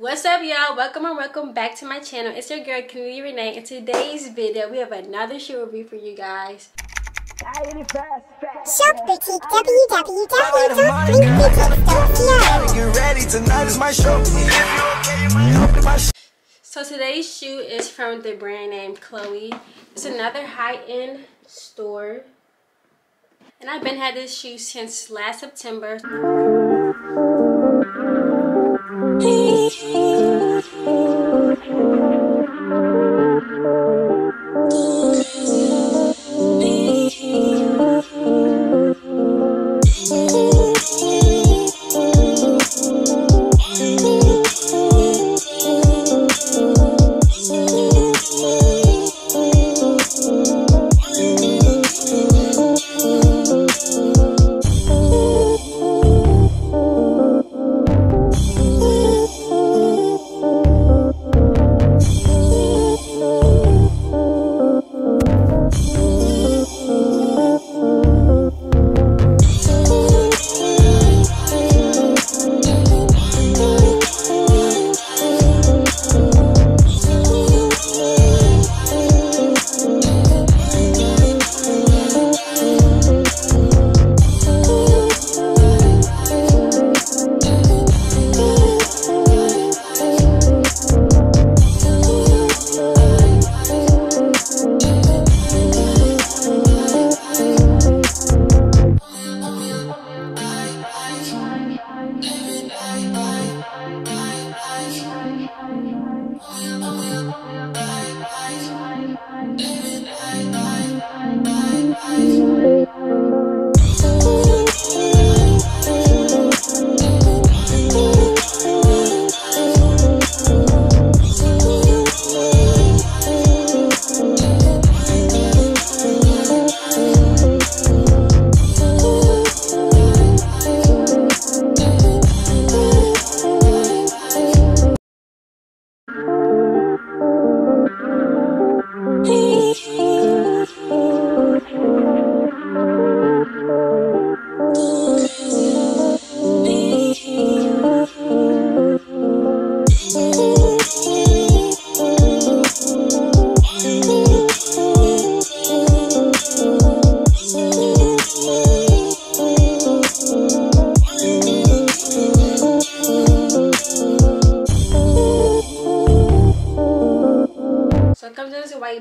What's up, y'all? Welcome and welcome back to my channel. It's your girl Kennedi Renee. In today's video, we have another shoe review for you guys. Shop the Boutique www.BoutiqueBoutique.com. Get ready, tonight is my show. So today's shoe is from the brand name Chloe. It's another high-end store, and I've been had this shoe since last September.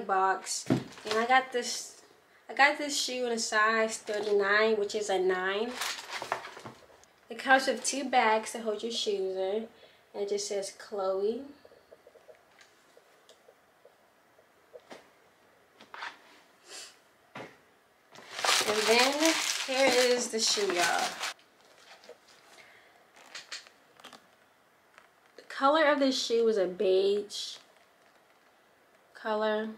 Box, and I got this shoe in a size 39, which is a 9. It comes with 2 bags to hold your shoes in, and it just says Chloe. And then here is the shoe, y'all. The color of this shoe is a beige color.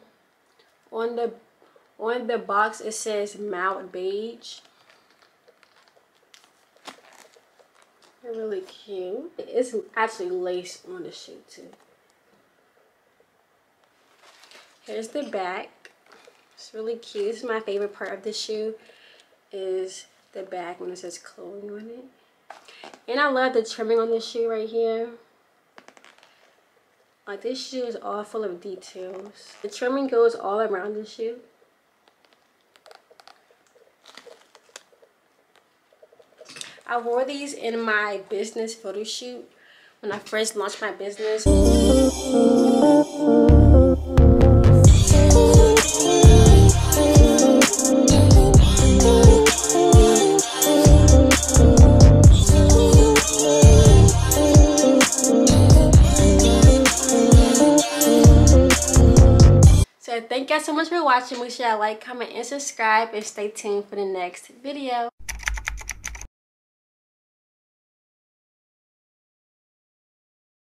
On the box it says Mount Beige. They're really cute. It's actually lace on the shoe too. Here's the back. It's really cute. This is my favorite part of the shoe, is the back when it says Chloe on it. And I love the trimming on this shoe right here. Like, this shoe is all full of details. The trimming goes all around the shoe. I wore these in my business photo shoot when I first launched my business. Thank you guys so much for watching. Make sure you like, comment, and subscribe, and stay tuned for the next video.